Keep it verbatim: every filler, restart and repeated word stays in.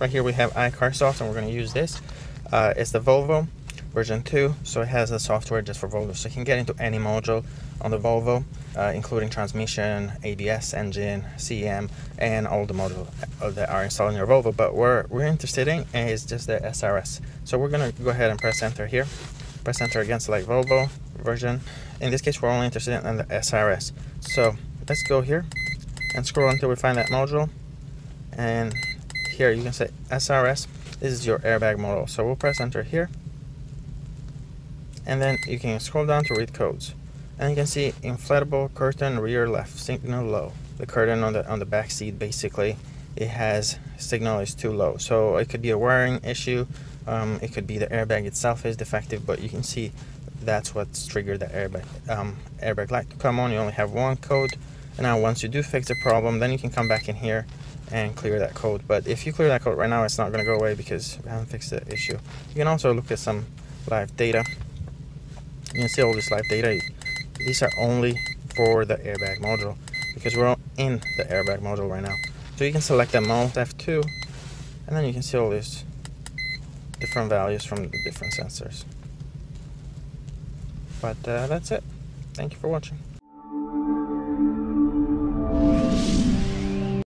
Right here we have iCarSoft, and we're going to use this. Uh, it's the Volvo version two, so it has the software just for Volvo. So you can get into any module on the Volvo, uh, including transmission, A B S, engine, C M, and all the modules that are installed in your Volvo. But what we're interested in is just the S R S. So we're going to go ahead and press enter here. Press enter again, select Volvo version. In this case, we're only interested in the S R S. So let's go here and scroll until we find that module. And here you can say S R S, this is your airbag model. So we'll press enter here, and then you can scroll down to read codes, and you can see inflatable curtain rear left, signal low. The curtain on the on the back seat, basically it has signal is too low, so it could be a wiring issue. Um, it could be the airbag itself is defective, but you can see that's what's triggered the airbag um, airbag light to come on. You only have one code, and now once you do fix the problem, then you can come back in here and clear that code. But if you clear that code right now, it's not going to go away because we haven't fixed the issue. You can also look at some live data. You can see all this live data. These are only for the airbag module because we're in the airbag module right now. So you can select them all, F two, and then you can see all these different values from the different sensors. But uh, that's it. Thank you for watching.